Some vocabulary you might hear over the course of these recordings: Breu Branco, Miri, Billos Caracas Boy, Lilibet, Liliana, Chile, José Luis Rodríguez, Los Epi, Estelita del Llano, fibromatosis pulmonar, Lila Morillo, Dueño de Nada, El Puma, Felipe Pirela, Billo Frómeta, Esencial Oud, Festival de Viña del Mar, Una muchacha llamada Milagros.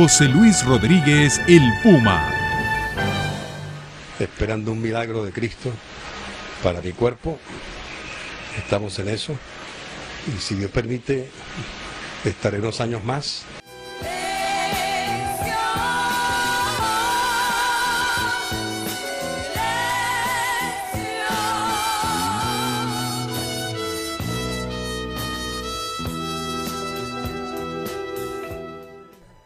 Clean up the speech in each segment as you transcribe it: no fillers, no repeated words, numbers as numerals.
José Luis Rodríguez, El Puma. Esperando un milagro de Cristo para mi cuerpo, estamos en eso, y si Dios permite, estaré unos años más.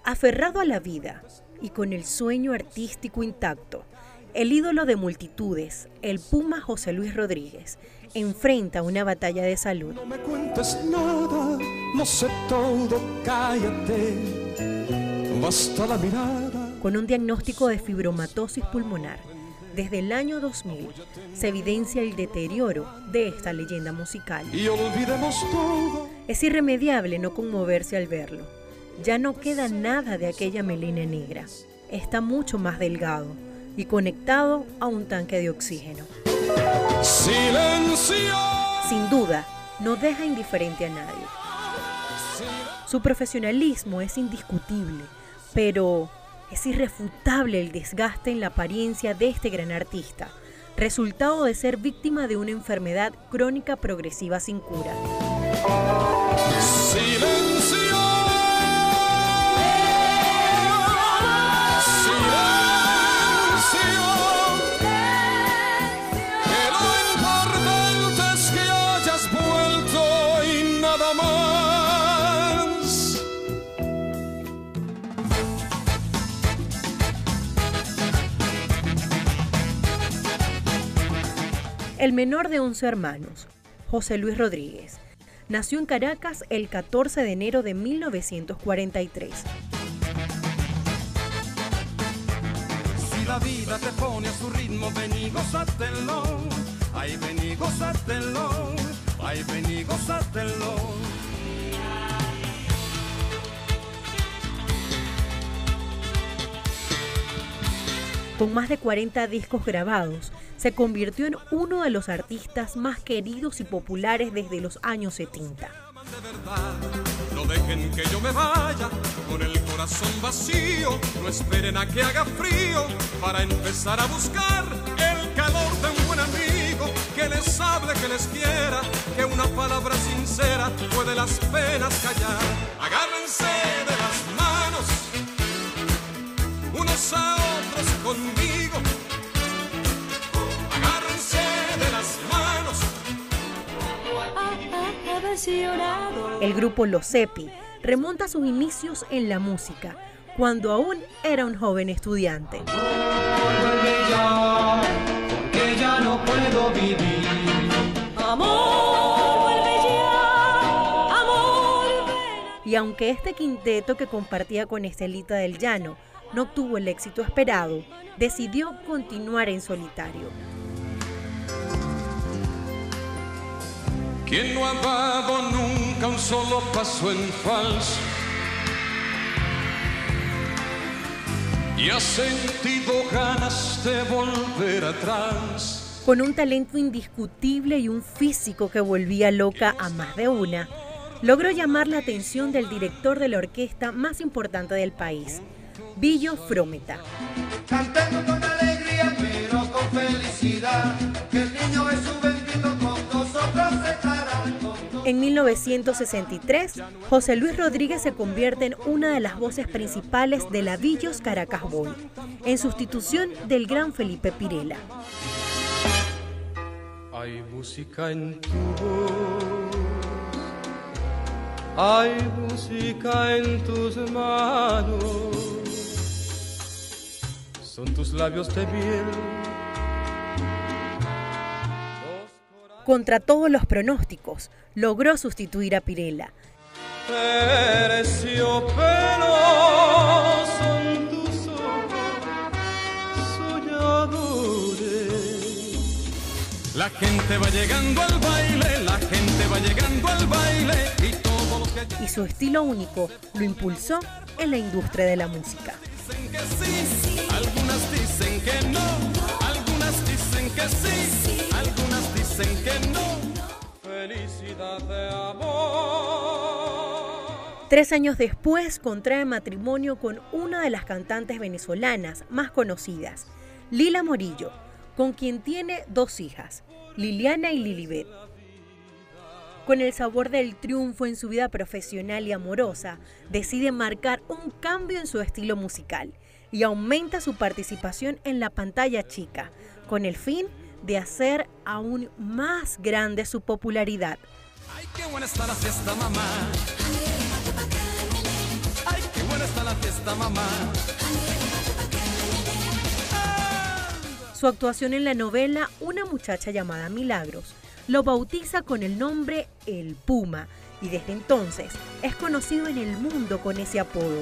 Aferrado a la vida y con el sueño artístico intacto, el ídolo de multitudes, el Puma José Luis Rodríguez, enfrenta una batalla de salud. No me cuentes nada, no sé todo, cállate, basta la mirada. Con un diagnóstico de fibromatosis pulmonar, desde el año 2000 se evidencia el deterioro de esta leyenda musical. Y olvidemos todo. Es irremediable no conmoverse al verlo. Ya no queda nada de aquella melena negra. Está mucho más delgado y conectado a un tanque de oxígeno. ¡Silencio! Sin duda, no deja indiferente a nadie. Su profesionalismo es indiscutible, pero es irrefutable el desgaste en la apariencia de este gran artista, resultado de ser víctima de una enfermedad crónica progresiva sin cura. ¡Silencio! El menor de 11 hermanos, José Luis Rodríguez, nació en Caracas el 14 de enero de 1943. Si la vida te pone a su ritmo, ven y gózatelo, ay, ven y gózatelo, ay, ven y gózatelo. Con más de 40 discos grabados, se convirtió en uno de los artistas más queridos y populares desde los años 70. No dejen que yo me vaya con el corazón vacío, no esperen a que haga frío para empezar a buscar el calor de un buen amigo que les hable, que les quiera, que una palabra sincera puede las penas callar. Agárrense de las manos unos a otros conmigo. El grupo Los Epi remonta sus inicios en la música, cuando aún era un joven estudiante. Porque ya no puedo vivir. Amor, vuelve ya, amor, ven. Y aunque este quinteto que compartía con Estelita del Llano no obtuvo el éxito esperado, decidió continuar en solitario. ¿Quién no ha dado nunca un solo paso en falso? Y ha sentido ganas de volver atrás. Con un talento indiscutible y un físico que volvía loca a más de una, logró llamar la atención del director de la orquesta más importante del país, Billo Frómeta. Cantando con alegría, pero con felicidad, que el niño es su bendito con nosotros. En 1963, José Luis Rodríguez se convierte en una de las voces principales de la Billos Caracas Boy, en sustitución del gran Felipe Pirela. Hay música en tu voz, hay música en tus manos, son tus labios de miel. Contra todos los pronósticos, logró sustituir a Pirela. La gente va llegando al baile, la gente va llegando al baile. Y su estilo único lo impulsó en la industria de la música. Dicen que sí, algunas dicen que no, algunas dicen que sí, algunas dicen que no. Felicidad de amor. 3 años después contrae matrimonio con una de las cantantes venezolanas más conocidas, Lila Morillo, con quien tiene 2 hijas, Liliana y Lilibet. Con el sabor del triunfo en su vida profesional y amorosa, decide marcar un cambio en su estilo musical y aumenta su participación en la pantalla chica, con el fin de hacer aún más grande su popularidad. ¡Ay, qué buena está la fiesta, mamá! ¡Ay, qué buena está la fiesta, mamá! Su actuación en la novela Una muchacha llamada Milagros lo bautiza con el nombre El Puma y desde entonces es conocido en el mundo con ese apodo.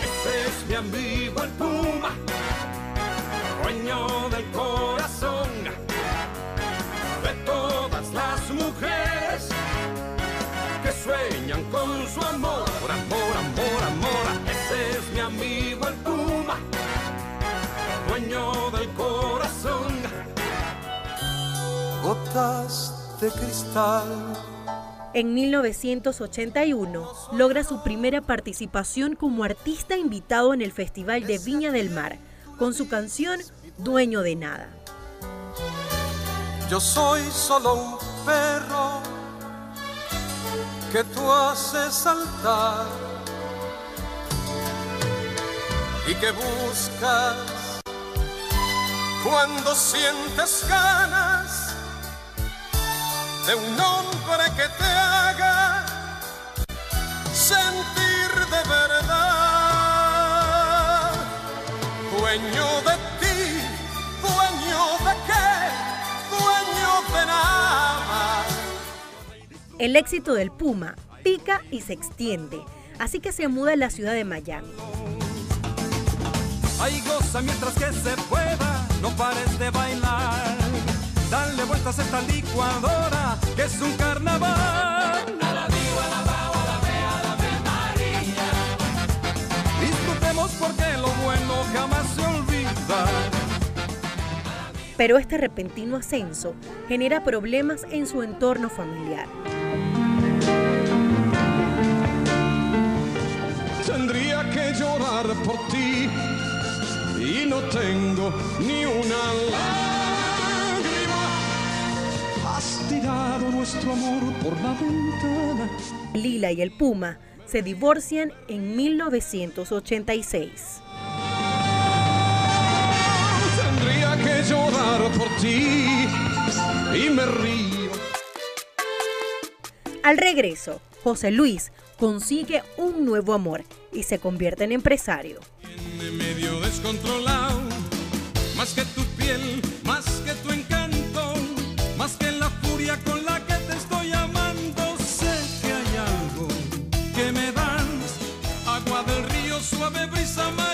Este es mi amigo el Puma, dueño del corazón de todas las mujeres que sueñan con su amor, amor, amor, amor. Ese es mi amigo el Puma, dueño del corazón. Gotas de cristal. En 1981 logra su primera participación como artista invitado en el Festival de Viña del Mar con su canción Dueño de Nada. Yo soy solo un perro que tú haces saltar y que buscas cuando sientes ganas de un hombre que te haga sentir de verdad. Dueño de ti, dueño de qué, dueño de nada. El éxito del Puma pica y se extiende, así que se muda a la ciudad de Miami. Ay, goza mientras que se pueda, no pares de bailar. Dale vueltas a esta licuadora, que es un carnaval. A la viva, a la bao, a la ve, a la ve María. Disfrutemos porque lo bueno jamás se olvida. Pero este repentino ascenso genera problemas en su entorno familiar. Tendría que llorar por ti y no tengo ni una lágrima. Has tirado nuestro amor por la ventana. Lila y el Puma se divorcian en 1986. Tendría que llorar por ti y me río. Al regreso, José Luis consigue un nuevo amor y se convierte en empresario. En medio descontrolado, más que tu piel, más que tu encanto, más que la furia con la que te estoy amando, sé que hay algo que me das, agua del río, suave brisa mar.